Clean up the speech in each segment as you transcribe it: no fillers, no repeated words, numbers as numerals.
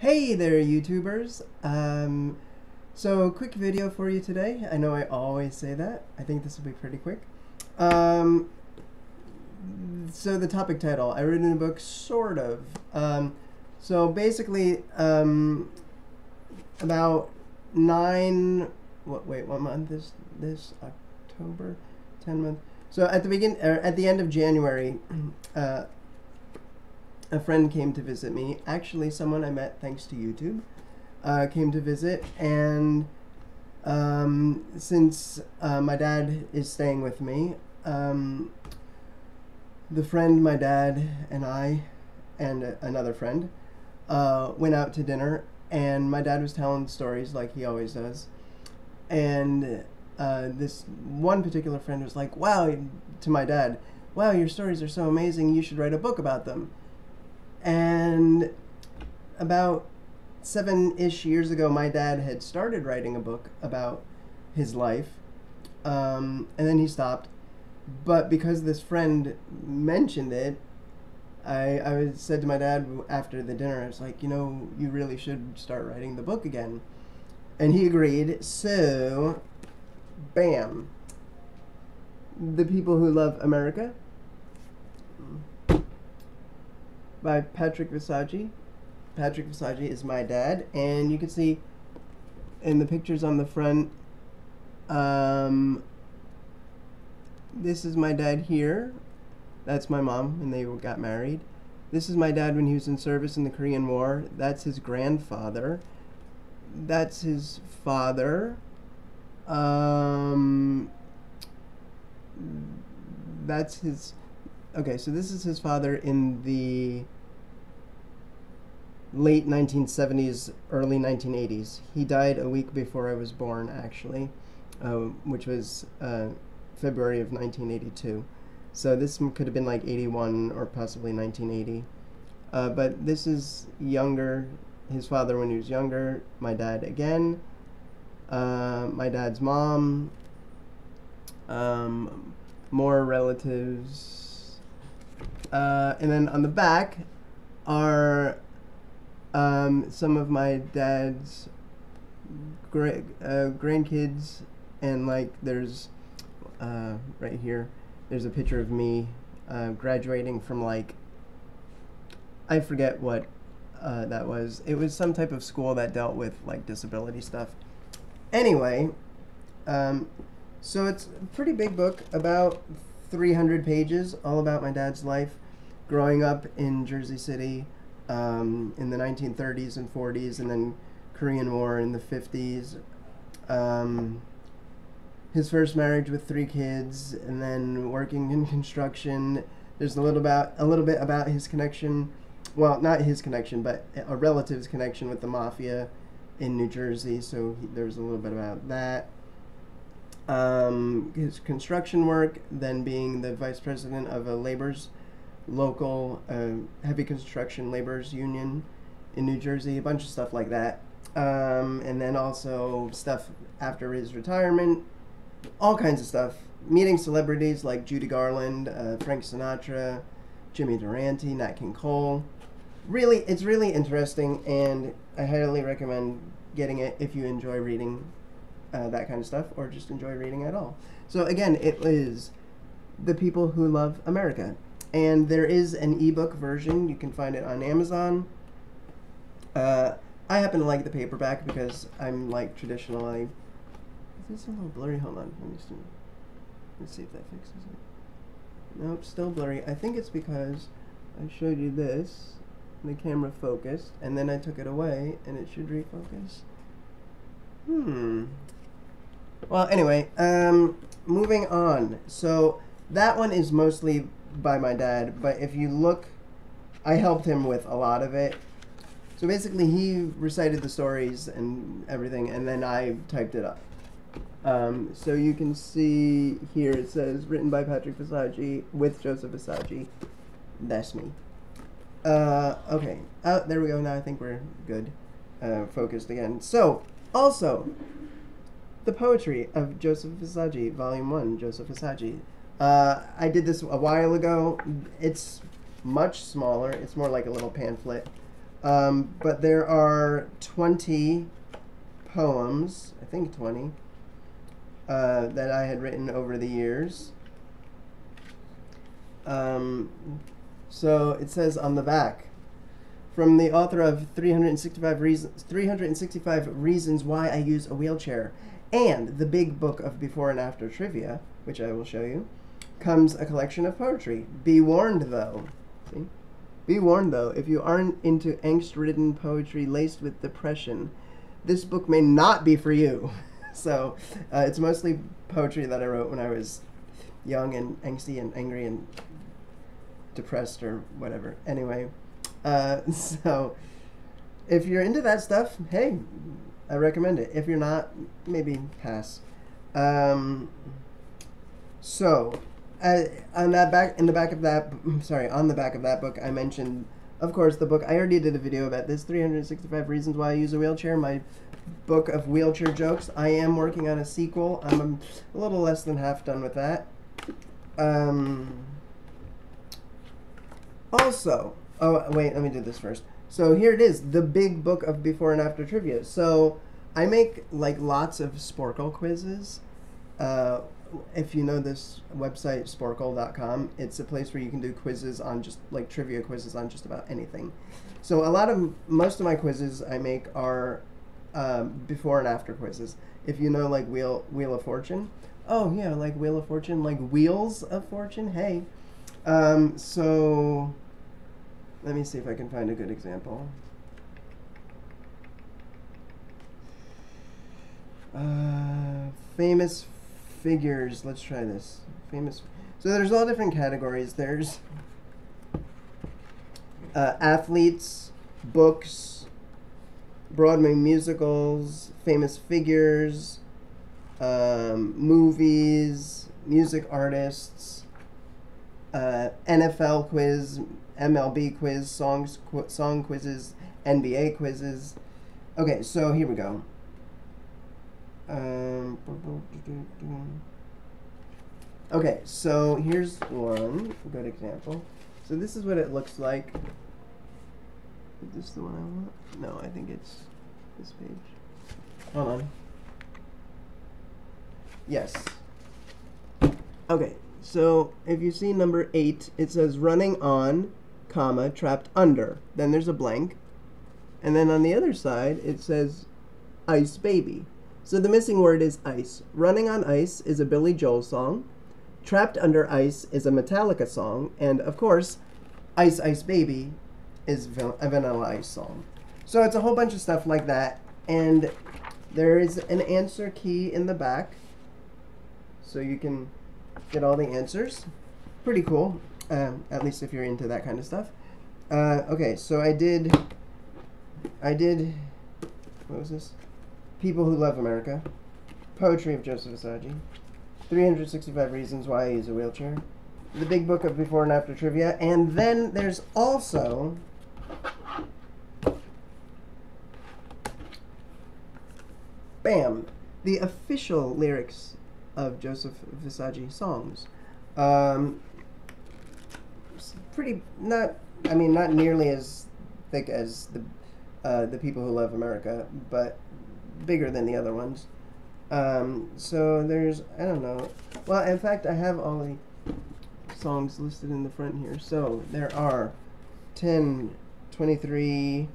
Hey there, YouTubers! So quick video for you today. I know I always say that. I think this will be pretty quick. So the topic title, I read in a book, sort of. So basically, about what month is this? October? 10 month. So at the end of January, a friend came to visit me. Actually, someone I met thanks to YouTube came to visit, and since my dad is staying with me, the friend, my dad, and I, and another friend went out to dinner, and my dad was telling stories like he always does, and this one particular friend was like, wow, to my dad, wow, your stories are so amazing, you should write a book about them. And about 7-ish years ago, my dad had started writing a book about his life, and then he stopped. But because this friend mentioned it, I said to my dad after the dinner, I was like, you know, you really should start writing the book again. And he agreed, so, bam. The People Who Love America, by Patrick Visaggi. Patrick Visaggi is my dad, and you can see in the pictures on the front, this is my dad here, that's my mom, and they got married. This is my dad when he was in service in the Korean War. That's his grandfather. That's his father. That's his... Okay, so this is his father in the late 1970s, early 1980s. He died a week before I was born, actually, which was February of 1982. So this could have been like 81 or possibly 1980. But this is younger, his father when he was younger, my dad again, my dad's mom, more relatives. And then on the back are some of my dad's grandkids, and like there's right here, there's a picture of me graduating from, like, I forget what that was. It was some type of school that dealt with like disability stuff. Anyway, so it's a pretty big book, about 300 pages, all about my dad's life growing up in Jersey City in the 1930s and 40s, and then Korean War in the 50s, his first marriage with 3 kids, and then working in construction. There's a little bit about his connection, well, not his connection, but a relative's connection with the mafia in New Jersey, so there's a little bit about that. His construction work, then being the vice president of a local heavy construction laborers union in New Jersey, a bunch of stuff like that. And then also stuff after his retirement, all kinds of stuff. Meeting celebrities like Judy Garland, Frank Sinatra, Jimmy Durante, Nat King Cole. Really, it's really interesting, and I highly recommend getting it if you enjoy reading that kind of stuff, or just enjoy reading at all. So again, it is The People Who Love America, and there is an ebook version. You can find it on Amazon. I happen to like the paperback because I'm like traditionally... Is this a little blurry? Hold on. Let's see if that fixes it. Nope, still blurry. I think it's because I showed you this, and the camera focused, and then I took it away, and it should refocus. Well, anyway, moving on. So that one is mostly by my dad, but if you look, I helped him with a lot of it. So basically he recited the stories and everything, and then I typed it up. So you can see here it says, written by Patrick Visaggi with Joseph Visaggi. That's me. Okay. Oh, there we go. Now I think we're good. Focused again. So, also, The Poetry of Joseph Visaggi, Volume 1, Joseph Visaggi. I did this a while ago. It's much smaller. It's more like a little pamphlet. But there are 20 poems, I think 20, that I had written over the years. So it says on the back, from the author of 365 Reasons Why I Use a Wheelchair and The Big Book of Before and After Trivia, which I will show you, comes a collection of poetry. Be warned, though. See? Be warned, though, if you aren't into angst-ridden poetry laced with depression, this book may not be for you. So it's mostly poetry that I wrote when I was young and angsty and angry and depressed or whatever. Anyway, so if you're into that stuff, hey, I recommend it. If you're not, maybe pass. So on the back of that book, I mentioned, of course, the book. I already did a video about this, 365 Reasons Why I Use a Wheelchair, my book of wheelchair jokes. I am working on a sequel. I'm a little less than half done with that. Also, oh, wait, let me do this first. So here it is, The Big Book of Before and After Trivia. So I make, like, lots of Sporcle quizzes. If you know this website, Sporcle.com, it's a place where you can do quizzes on just, like, trivia quizzes on just about anything. So most of my quizzes I make are before and after quizzes. If you know, like, Wheel of Fortune. Oh, yeah, like Wheel of Fortune, like Wheels of Fortune, hey. So let me see if I can find a good example. Famous figures. Let's try this. Famous. So there's all different categories. There's athletes, books, Broadway musicals, famous figures, movies, music artists, NFL quiz, MLB quiz, song quizzes, NBA quizzes. Okay, so here we go. Okay, so here's one good example. So this is what it looks like. Is this the one I want? No, I think it's this page. Hold on. Yes. Okay, so if you see number 8, it says running on, comma, trapped under. Then there's a blank. And then on the other side, it says ice baby. So the missing word is ice. Running on Ice is a Billy Joel song. Trapped Under Ice is a Metallica song. And of course, Ice Ice Baby is a Vanilla Ice song. So it's a whole bunch of stuff like that. And there is an answer key in the back, so you can get all the answers. Pretty cool, at least if you're into that kind of stuff. Okay, so I did, what was this? People Who Love America, Poetry of Joseph Visaggi, 365 Reasons Why I Use a Wheelchair, The Big Book of Before and After Trivia, and then there's also bam, The Official Lyrics of Joseph Visaggi Songs. Pretty, not nearly as thick as the People Who Love America, but bigger than the other ones. So there's, I don't know. Well, in fact, I have all the songs listed in the front here. So there are 10, 23,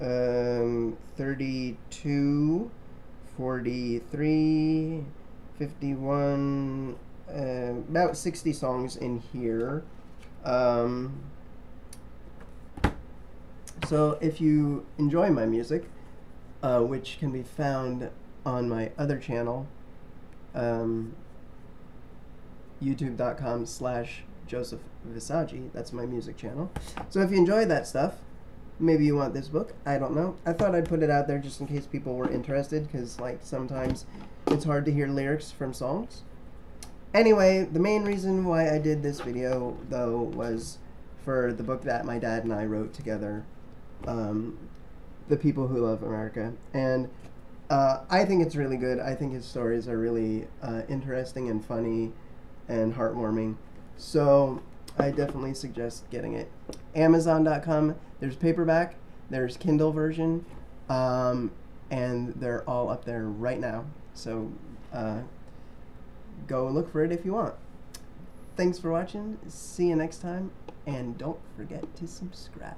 32, 43, 51, about 60 songs in here. So if you enjoy my music, which can be found on my other channel, youtube.com/Joseph Visaggi. That's my music channel. So if you enjoy that stuff, maybe you want this book. I don't know. I thought I'd put it out there just in case people were interested, because, like, sometimes it's hard to hear lyrics from songs. Anyway, the main reason why I did this video, though, was for the book that my dad and I wrote together, The People Who Love America, and I think it's really good. I think his stories are really interesting and funny and heartwarming, so I definitely suggest getting it. Amazon.com, there's paperback, There's Kindle version, and they're all up there right now. So go and look for it if you want. Thanks for watching. See you next time, and don't forget to subscribe.